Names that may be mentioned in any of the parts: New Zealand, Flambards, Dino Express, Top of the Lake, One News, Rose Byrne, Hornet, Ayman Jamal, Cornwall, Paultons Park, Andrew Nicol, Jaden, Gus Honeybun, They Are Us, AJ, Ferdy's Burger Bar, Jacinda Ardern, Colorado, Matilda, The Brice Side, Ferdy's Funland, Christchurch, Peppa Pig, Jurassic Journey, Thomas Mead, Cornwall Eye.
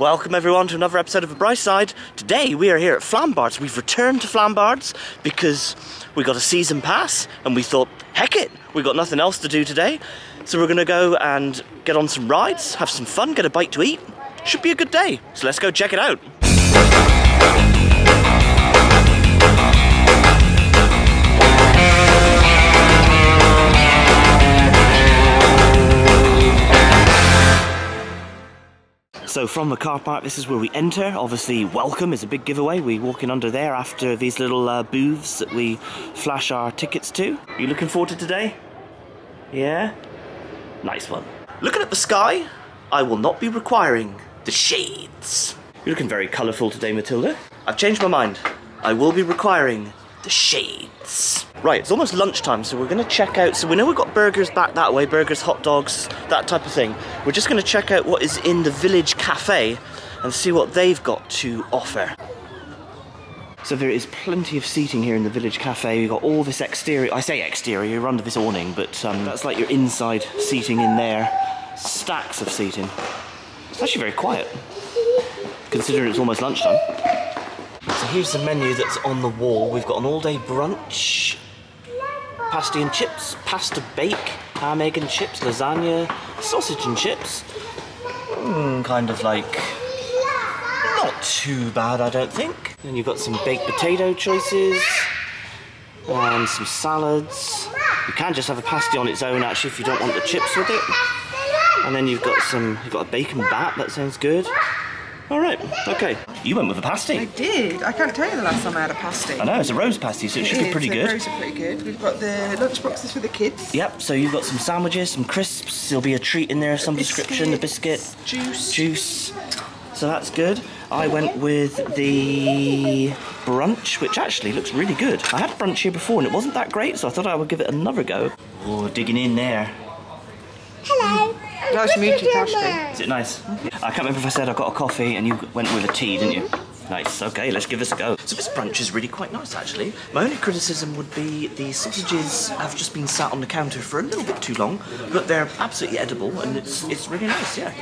Welcome everyone to another episode of The Brice Side. Today we are here at Flambards. We've returned to Flambards because we got a season pass and we thought, heck it, we got nothing else to do today. So we're gonna go and get on some rides, have some fun, get a bite to eat. Should be a good day. So let's go check it out. So from the car park, this is where we enter. Obviously, welcome is a big giveaway. We walk in under there after these little booths that we flash our tickets to. Are you looking forward to today? Yeah? Nice one. Looking at the sky, I will not be requiring the shades. You're looking very colourful today, Matilda. I've changed my mind. I will be requiring the shades. Right, it's almost lunchtime, so we're gonna check out. So we know we've got burgers back that way, burgers, hot dogs, that type of thing. We're just gonna check out what is in the village cafe and see what they've got to offer. So there is plenty of seating here in the village cafe. We've got all this exterior, I say exterior, you're under this awning, but that's like your inside seating in there. Stacks of seating. It's actually very quiet, considering it's almost lunchtime. So here's the menu that's on the wall. We've got an all-day brunch. Pasty and chips, pasta bake, ham, egg and chips, lasagna, sausage and chips. Kind of like, not too bad, I don't think. Then you've got some baked potato choices, and some salads. You can just have a pasty on its own, actually, if you don't want the chips with it. And then you've got a bacon bat, that sounds good. All right, okay. You went with a pasty. I did. I can't tell you the last time I had a pasty. I know, it's a rose pasty, so it should be pretty good. Rose are pretty good. We've got the lunch boxes for the kids. Yep, so you've got some sandwiches, some crisps. There'll be a treat in there of some description, a biscuit. Juice. So that's good. I went with the brunch, which actually looks really good. I had brunch here before and it wasn't that great, so I thought I would give it another go. Oh, digging in there. Hello. Nice to meet you, Tashley. Is it nice? I can't remember if I said I got a coffee and you went with a tea, didn't you? Nice, okay, let's give this a go. So this brunch is really quite nice, actually. My only criticism would be the sausages have just been sat on the counter for a little bit too long, but they're absolutely edible and it's really nice, yeah.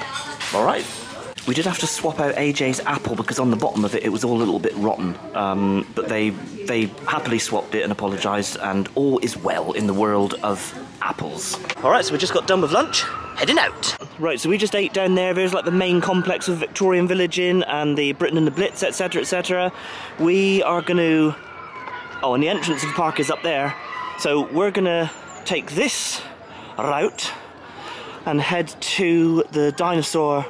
All right. We did have to swap out AJ's apple because on the bottom of it, it was all a little bit rotten. But they happily swapped it and apologised, and all is well in the world of apples. All right, so we just got done with lunch, heading out. Right, so we just ate down there. There's like the main complex of Victorian Village Inn and the Britain and the Blitz, etc, etc. We are gonna... Oh, and the entrance of the park is up there. So we're gonna take this route and head to the dinosaur,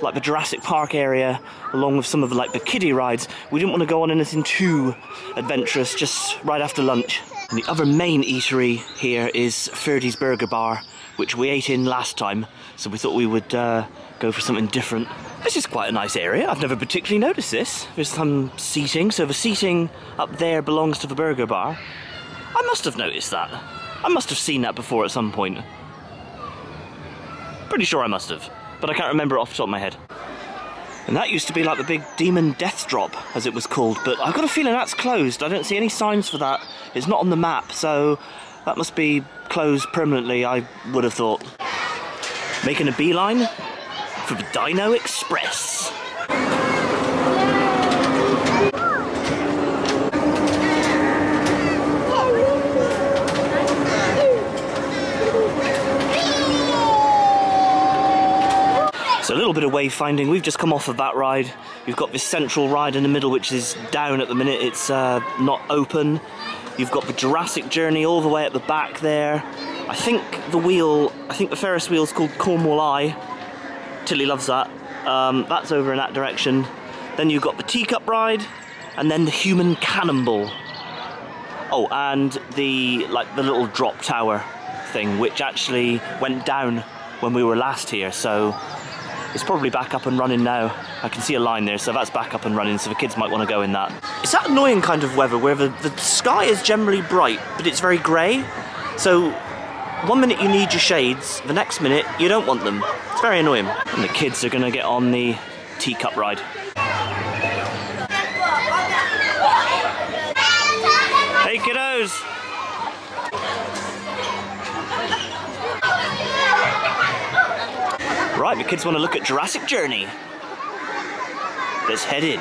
like the Jurassic Park area, along with some of the kiddie rides. We didn't want to go on anything too adventurous, just right after lunch. And the other main eatery here is Ferdy's Burger Bar, which we ate in last time, so we thought we would go for something different. This is quite a nice area. I've never particularly noticed this. There's some seating, so the seating up there belongs to the burger bar. I must have noticed that. I must have seen that before at some point. Pretty sure I must have, but I can't remember it off the top of my head. And that used to be like the big Demon Death Drop, as it was called, but I've got a feeling that's closed. I don't see any signs for that. It's not on the map, so that must be closed permanently, I would have thought. Making a beeline for the Dino Express. So a little bit of wayfinding, we've just come off of that ride. You've got this central ride in the middle which is down at the minute, it's not open. You've got the Jurassic Journey all the way at the back there. I think the Ferris wheel's called Cornwall Eye. Tilly loves that. That's over in that direction. Then you've got the teacup ride and then the human cannonball. Oh, and the little drop tower thing which actually went down when we were last here, so it's probably back up and running now. I can see a line there, so that's back up and running, so the kids might want to go in that. It's that annoying kind of weather where the sky is generally bright, but it's very grey. So, one minute you need your shades, the next minute you don't want them. It's very annoying. And the kids are going to get on the teacup ride. Hey kiddos! Right, the kids want to look at Jurassic Journey. Let's head in.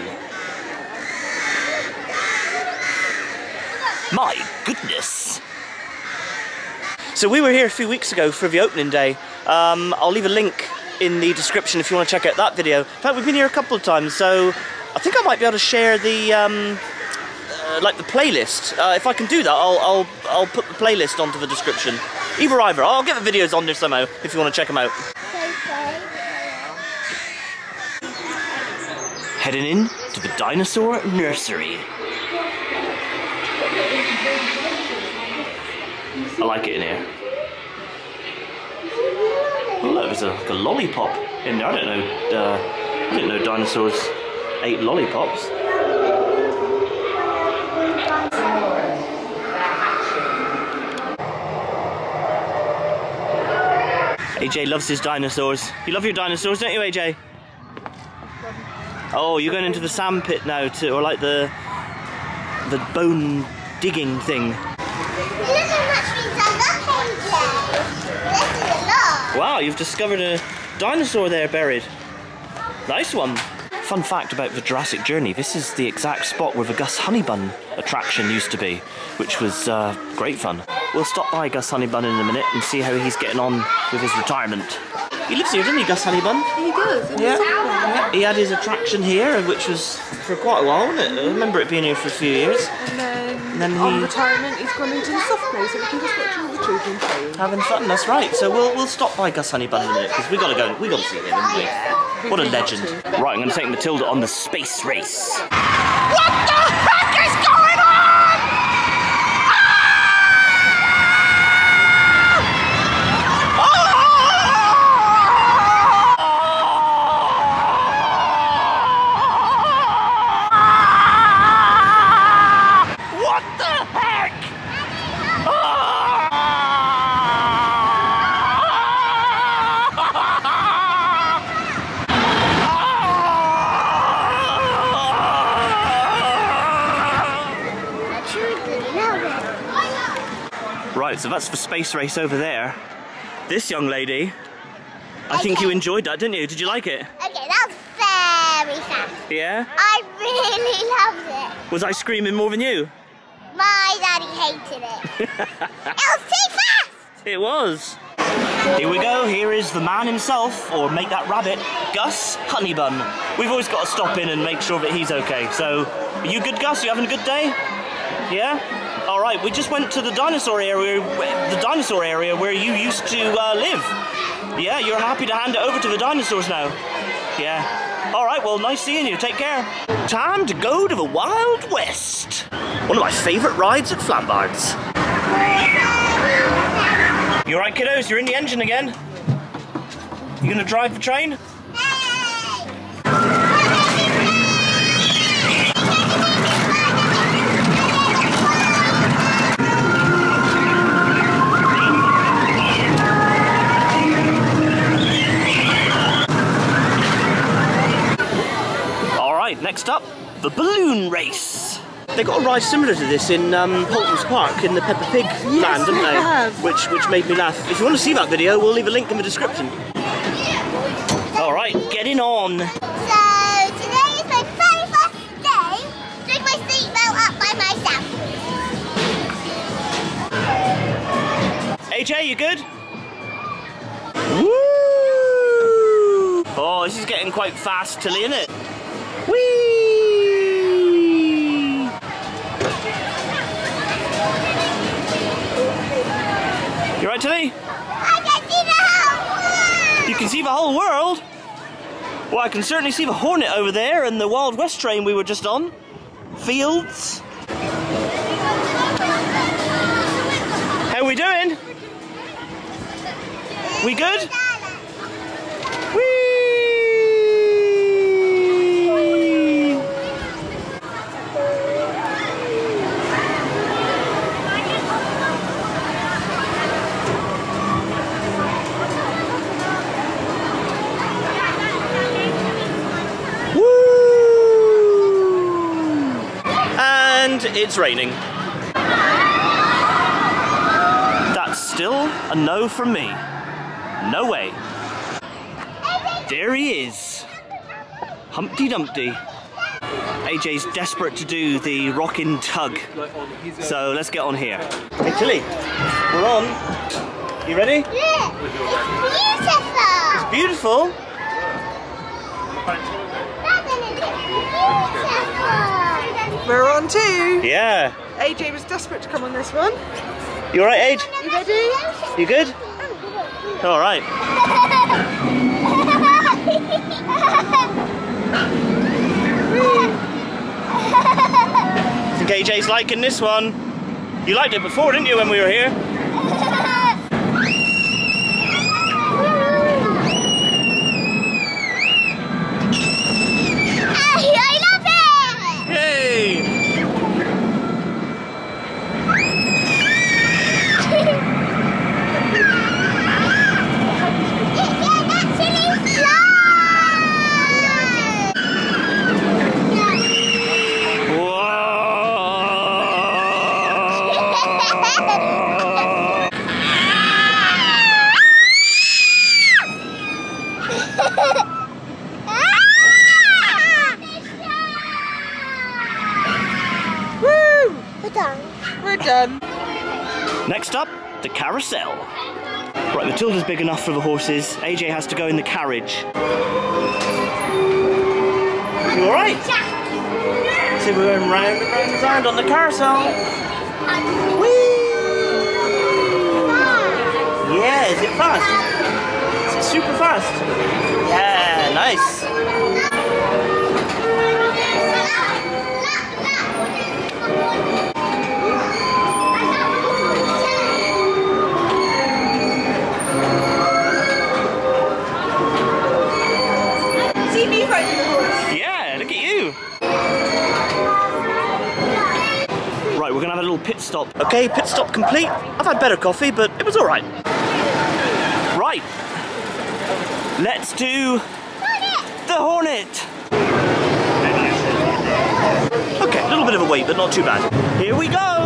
My goodness! So we were here a few weeks ago for the opening day. I'll leave a link in the description if you want to check out that video. In fact, we've been here a couple of times, so I think I might be able to share the like the playlist. If I can do that, I'll put the playlist onto the description. Either. I'll get the videos on there somehow if you want to check them out. Heading in to the dinosaur nursery. I like it in here. Oh look, there's like a lollipop in there. I didn't know dinosaurs ate lollipops. AJ loves his dinosaurs. You love your dinosaurs, don't you, AJ? Oh, you're going into the sand pit now, too, or like the bone digging thing. Wow, you've discovered a dinosaur there buried. Nice one. Fun fact about the Jurassic Journey, this is the exact spot where the Gus Honeybun attraction used to be, which was great fun. We'll stop by Gus Honeybun in a minute and see how he's getting on with his retirement. He lives here, doesn't he, Gus Honeybun? He does. Yeah. He had his attraction here, which was for quite a while, wasn't it? I remember it being here for a few years. And then on retirement, he's gone into the soft play, so we can just watch all the children playing. Having fun, that's right. So we'll stop by Gus Honeybun in a minute, because we've got to go. We've got to see him, haven't we? Yeah. What a legend. Right, I'm going to take Matilda on the space race. What the heck is going on? So that's the space race over there. This young lady, I think you enjoyed that, didn't you? Did you like it? Okay, that was very fast. Yeah? I really loved it. Was I screaming more than you? My daddy hated it. It was too fast! It was. Here we go, here is the man himself, or make that rabbit, Gus Honeybun. We've always got to stop in and make sure that he's okay. So, are you good, Gus? Are you having a good day? Yeah? Alright, we just went to the dinosaur area, where you used to live. Yeah, you're happy to hand it over to the dinosaurs now. Yeah. Alright, well, nice seeing you. Take care. Time to go to the Wild West. One of my favourite rides at Flambards. You alright, kiddos? You're in the engine again? You gonna drive the train? Next up, the balloon race. They got a ride similar to this in Paultons Park in the Peppa Pig land, didn't they? Have. Which made me laugh. If you want to see that video, we'll leave a link in the description. All right, getting on. So today is my very first day doing my seatbelt up by myself. AJ, you good? Woo! Oh, this is getting quite fast, Tilly, isn't it? Whee! You right, Tilly? I can see the whole world! You can see the whole world? Well, I can certainly see the Hornet over there and the Wild West train we were just on. Fields. How we doing? We good? It's raining. That's still a no from me. No way. There he is. Humpty Dumpty. AJ's desperate to do the rockin' tug, so let's get on here. Hey Tilly, we're on. You ready? Yeah! It's beautiful! It's beautiful? We're on too! Yeah! AJ was desperate to come on this one. You alright, AJ? You ready? You good? Alright. I think AJ's liking this one. You liked it before, didn't you, when we were here? Next up, the carousel. Right, Matilda's big enough for the horses. AJ has to go in the carriage. You alright? So we're going round and round and round on the carousel. Whee! Yeah, is it fast? Is it super fast? Yeah, nice. Pit stop. Okay, pit stop complete. I've had better coffee, but it was all right. Right. Let's do the Hornet. Okay, a little bit of a wait, but not too bad. Here we go.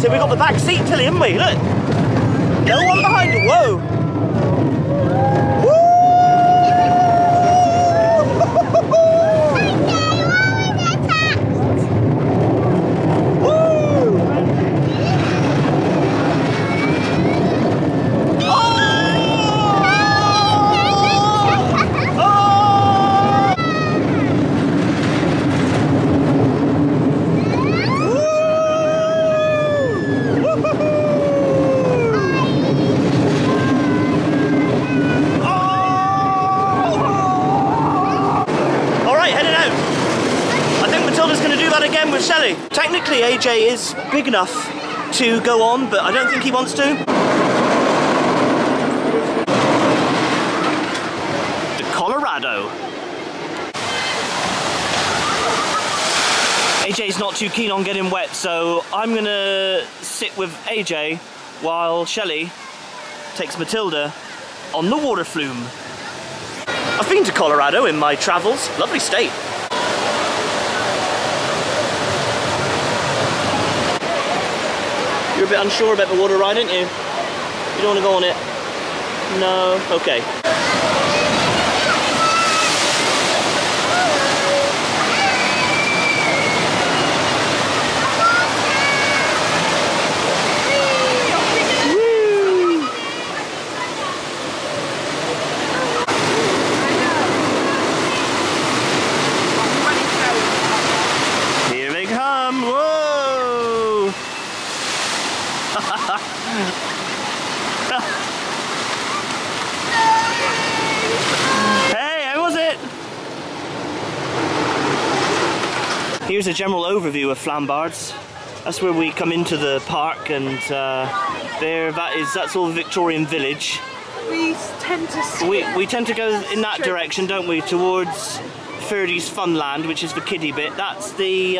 So we got the back seat, Tilly, haven't we? Look. No one behind it. Whoa. AJ is big enough to go on, but I don't think he wants to. The Colorado. AJ's not too keen on getting wet, so I'm gonna sit with AJ while Shelley takes Matilda on the water flume. I've been to Colorado in my travels. Lovely state. You're a bit unsure about the water ride, aren't you? You don't want to go on it? No? Okay. Here's a general overview of Flambards. That's where we come into the park, and that's all Victorian village. We tend to go in that direction, don't we, towards Ferdy's Funland, which is the kiddie bit. That's the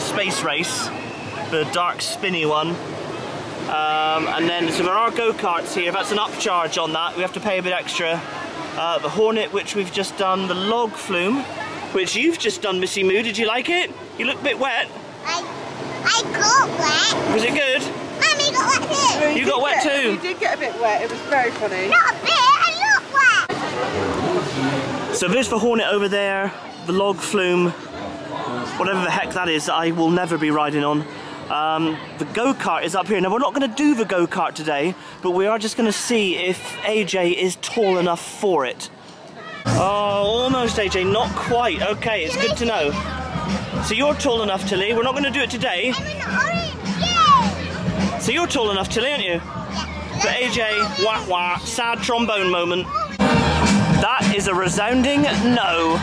space race, the dark spinny one. And then so there are go-karts here. That's an upcharge on that. We have to pay a bit extra. The Hornet, which we've just done, the log flume, which you've just done, Missy Moo. Did you like it? You look a bit wet. I got wet. Was it good? Mummy got wet too. You got wet too. You did get a bit wet. It was very funny. Not a bit, a lot. So there's the Hornet over there, the log flume, whatever the heck that is, that I will never be riding on. The go-kart is up here. Now we're not going to do the go-kart today, but we are just going to see if AJ is tall enough for it. Oh, almost AJ, not quite. Okay, it's good to know. So you're tall enough, Tilly. We're not going to do it today. I'm in orange, yay! So you're tall enough, Tilly, aren't you? But AJ, wah wah, sad trombone moment. That is a resounding no.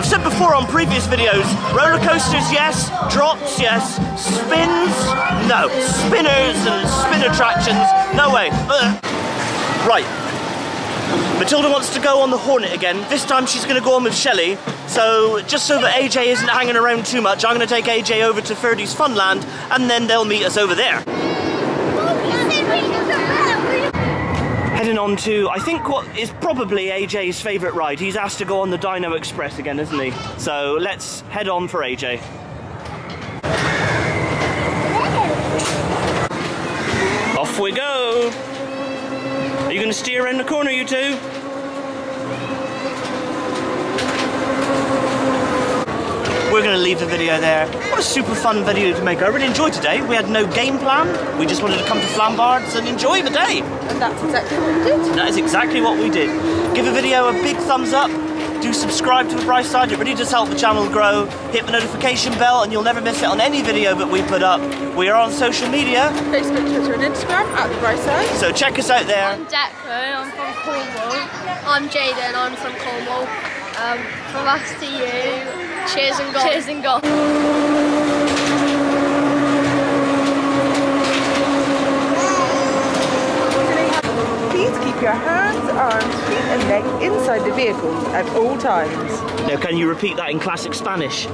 I've said before on previous videos, roller coasters yes, drops yes, spins no, spinners and spin attractions no way. Ugh. Right, Matilda wants to go on the Hornet again. This time she's going to go on with Shelley. So just so that AJ isn't hanging around too much, I'm going to take AJ over to Ferdy's Funland and then they'll meet us over there. Heading on to, I think, what is probably AJ's favourite ride. He's asked to go on the Dino Express again, isn't he? So let's head on for AJ. Whoa. Off we go. Are you going to steer around the corner, you two? We're going to leave the video there. What a super fun video to make. I really enjoyed today. We had no game plan. We just wanted to come to Flambards and enjoy the day. And that's exactly what we did. That is exactly what we did. Give the video a big thumbs up. Do subscribe to The Brice Side. It really does help the channel grow. Hit the notification bell and you'll never miss it on any video that we put up. We are on social media. Facebook, Twitter and Instagram at The Brice Side. So check us out there. I'm Declan. I'm from Cornwall. I'm Jaden. I'm from Cornwall. From us to you. Cheers and golf. Cheers and golf. Keep your hands, arms, feet and leg inside the vehicle at all times. Now can you repeat that in classic Spanish?